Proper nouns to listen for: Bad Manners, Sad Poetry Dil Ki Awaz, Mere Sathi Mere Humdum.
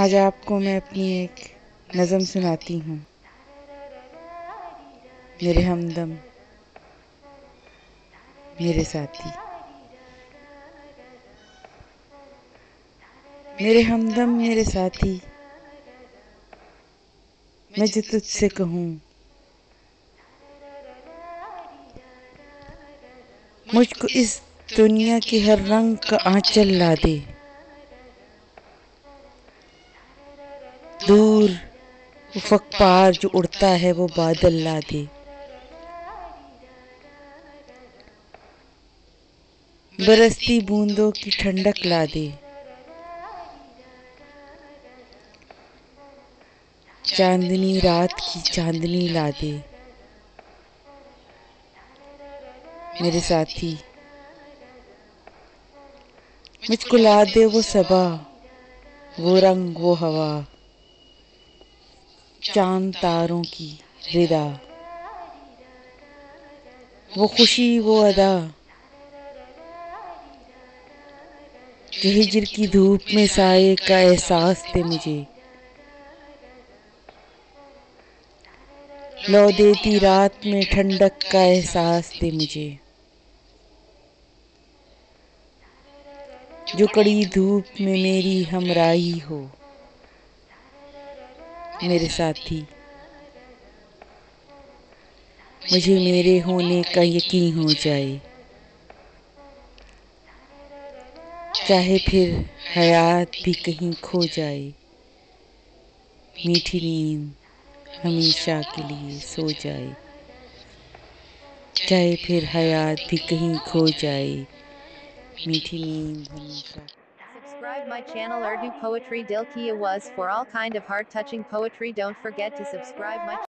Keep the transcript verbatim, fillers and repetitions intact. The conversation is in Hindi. आज आपको मैं अपनी एक नज़म सुनाती हूँ। मेरे हमदम मेरे साथी। मेरे हमदम मेरे साथी, मैं जो तुझसे कहूँ मुझको इस दुनिया के हर रंग का आंचल ला दे। दूर उफक पार जो उड़ता है वो बादल ला दे। बरसती बूंदों की ठंडक ला दे। चांदनी रात की चांदनी ला दे। मेरे साथी, मुझको ला दे वो सबा, वो रंग, वो हवा, चांद तारों की रिदा, वो खुशी, वो अदा जो हिजर की धूप में साए का एहसास दे। मुझे लौ देती रात में ठंडक का एहसास दे। मुझे जो कड़ी धूप में मेरी हमराही हो। मेरे साथी, मुझे मेरे होने का यकीन हो जाए, चाहे फिर हयात भी कहीं खो जाए। मीठी नींद हमेशा के लिए सो जाए, चाहे फिर हयात भी कहीं खो जाए। मीठी नींद हमेशा। Subscribe my channel Urdu Poetry Dil Ki Awaz for all kind of heart touching poetry. Don't forget to subscribe my